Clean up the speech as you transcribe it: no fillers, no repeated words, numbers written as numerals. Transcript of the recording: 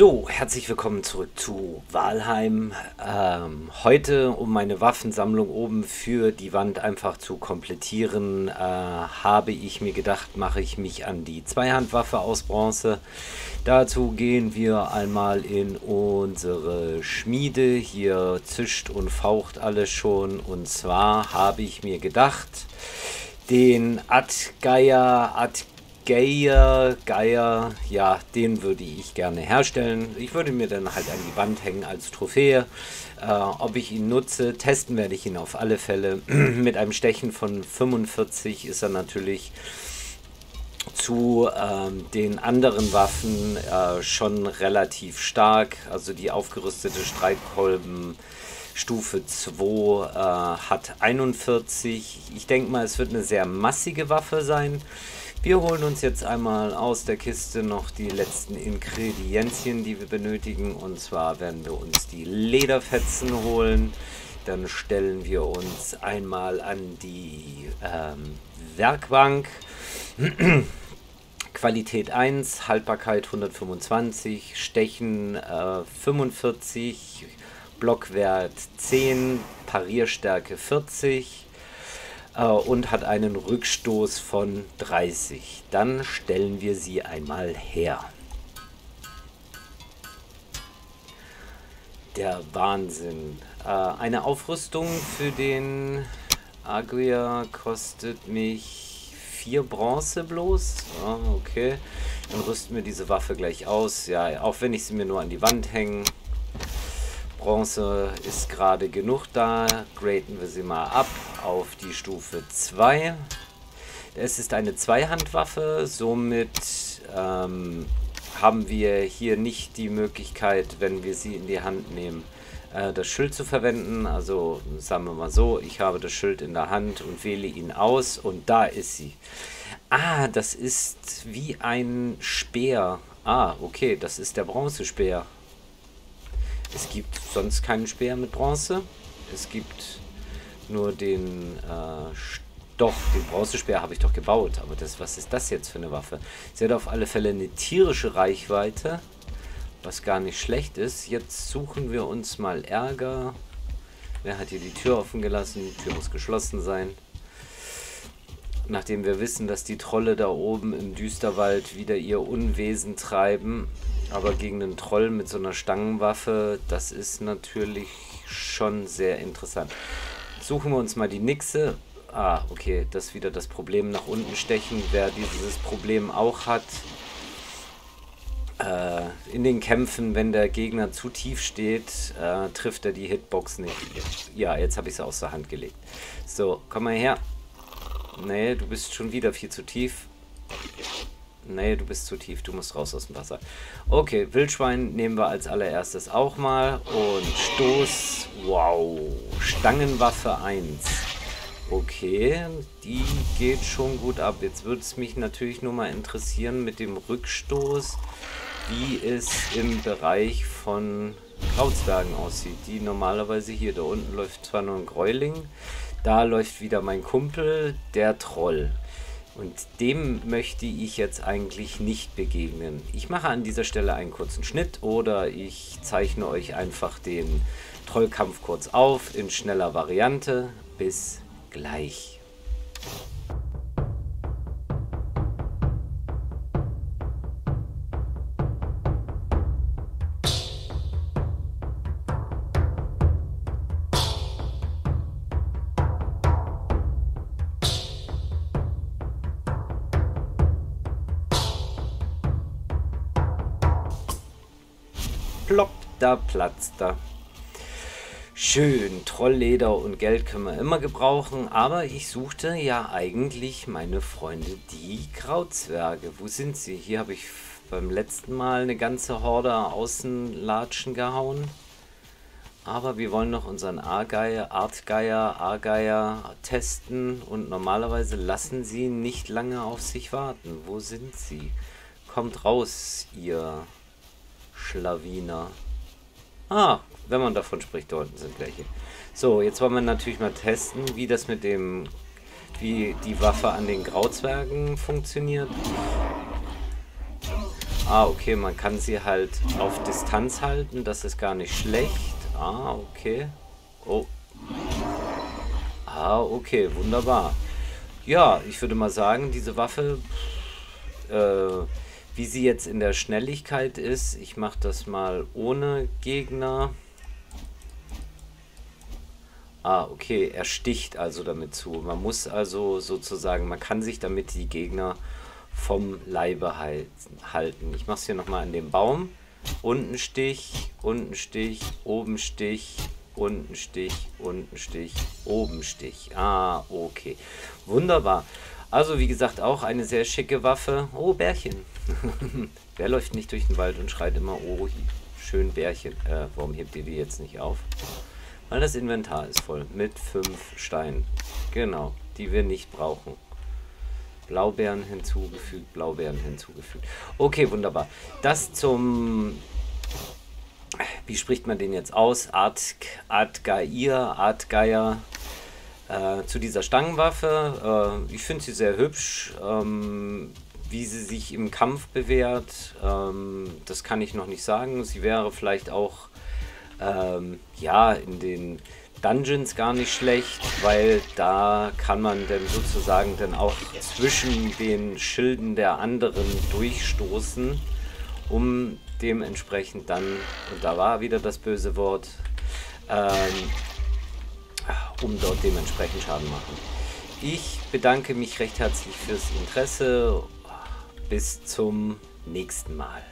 So, herzlich willkommen zurück zu Valheim. Heute, um meine Waffensammlung oben für die Wand einfach zu komplettieren, habe ich mir gedacht, mache ich mich an die Zweihandwaffe aus Bronze. Dazu gehen wir einmal in unsere Schmiede. Hier zischt und faucht alles schon. Und zwar habe ich mir gedacht, den Atgeir, ja, den würde ich gerne herstellen. Ich würde mir dann halt an die Wand hängen als Trophäe. Ob ich ihn nutze, testen werde ich ihn auf alle Fälle. Mit einem Stechen von 45 ist er natürlich zu den anderen Waffen schon relativ stark. Also die aufgerüstete Streitkolben Stufe 2 hat 41. Ich denke mal, es wird eine sehr massige Waffe sein. Wir holen uns jetzt einmal aus der Kiste noch die letzten Ingredienzien, die wir benötigen. Und zwar werden wir uns die Lederfetzen holen. Dann stellen wir uns einmal an die Werkbank. Qualität 1, Haltbarkeit 125, Stechen 45, Blockwert 10, Parierstärke 40. Und hat einen Rückstoß von 30. Dann stellen wir sie einmal her. Der Wahnsinn. Eine Aufrüstung für den Atgeir kostet mich 4 Bronze bloß. Oh, okay, dann rüsten wir diese Waffe gleich aus. Ja, auch wenn ich sie mir nur an die Wand hänge. Bronze ist gerade genug da, graden wir sie mal ab auf die Stufe 2. Es ist eine Zweihandwaffe, somit haben wir hier nicht die Möglichkeit, wenn wir sie in die Hand nehmen, das Schild zu verwenden. Also sagen wir mal so, ich habe das Schild in der Hand und wähle ihn aus und da ist sie. Ah, das ist wie ein Speer. Ah, okay, das ist der Bronzespeer. Es gibt sonst keinen Speer mit Bronze. Es gibt nur den, doch, den Bronzespeer habe ich doch gebaut. Aber das, was ist das jetzt für eine Waffe? Sie hat auf alle Fälle eine tierische Reichweite, was gar nicht schlecht ist. Jetzt suchen wir uns mal Ärger. Wer hat hier die Tür offen gelassen? Die Tür muss geschlossen sein. Nachdem wir wissen, dass die Trolle da oben im Düsterwald wieder ihr Unwesen treiben. Aber gegen einen Troll mit so einer Stangenwaffe, das ist natürlich schon sehr interessant. Suchen wir uns mal die Nixe. Ah, okay, das ist wieder das Problem nach unten stechen. Wer dieses Problem auch hat, in den Kämpfen, wenn der Gegner zu tief steht, trifft er die Hitbox nicht. Ja, jetzt habe ich es aus der Hand gelegt. So, komm mal her. Nee, du bist schon wieder viel zu tief. Nee, du bist zu tief, du musst raus aus dem Wasser. Okay, Wildschwein nehmen wir als allererstes auch mal. Und Stoß, wow, Stangenwaffe 1. Okay, die geht schon gut ab. Jetzt würde es mich natürlich nur mal interessieren mit dem Rückstoß, wie es im Bereich von Grauzwergen aussieht. Die normalerweise hier, da unten läuft zwar nur ein Gräuling, da läuft wieder mein Kumpel, der Troll. Und dem möchte ich jetzt eigentlich nicht begegnen. Ich mache an dieser Stelle einen kurzen Schnitt oder ich zeichne euch einfach den Trollkampf kurz auf in schneller Variante. Bis gleich. Da platzt da. Schön, Trollleder und Geld können wir immer gebrauchen, aber ich suchte ja eigentlich meine Freunde, die Grauzwerge. Wo sind sie? Hier habe ich beim letzten Mal eine ganze Horde Außenlatschen gehauen. Aber wir wollen noch unseren Atgeir testen und normalerweise lassen sie nicht lange auf sich warten. Wo sind sie? Kommt raus, ihr Schlawiner. Ah, wenn man davon spricht, da unten sind welche. So, jetzt wollen wir natürlich mal testen, wie das mit dem, wie die Waffe an den Grauzwergen funktioniert. Ah, okay, man kann sie halt auf Distanz halten. Das ist gar nicht schlecht. Ah, okay. Oh. Ah, okay, wunderbar. Ja, ich würde mal sagen, diese Waffe, wie sie jetzt in der Schnelligkeit ist, ich mache das mal ohne Gegner. Ah, okay, er sticht also damit zu. Man muss also sozusagen, man kann sich damit die Gegner vom Leibe halten. Ich mache es hier nochmal an dem Baum. Unten Stich, oben Stich, unten Stich, oben Stich. Ah, okay. Wunderbar. Also wie gesagt, auch eine sehr schicke Waffe. Oh, Bärchen. Wer läuft nicht durch den Wald und schreit immer, oh, schön Bärchen. Warum hebt ihr die jetzt nicht auf? Weil das Inventar ist voll mit 5 Steinen. Genau, die wir nicht brauchen. Blaubeeren hinzugefügt, Blaubeeren hinzugefügt. Okay, wunderbar. Das zum... Wie spricht man den jetzt aus? Atgeir. Zu dieser Stangenwaffe. Ich finde sie sehr hübsch. Wie sie sich im Kampf bewährt, das kann ich noch nicht sagen. Sie wäre vielleicht auch... ja, in den Dungeons gar nicht schlecht, weil da kann man dann sozusagen dann auch zwischen den Schilden der anderen durchstoßen, um dementsprechend dann, und da war wieder das böse Wort, um dort dementsprechend Schaden zu machen. Ich bedanke mich recht herzlich fürs Interesse. Bis zum nächsten Mal.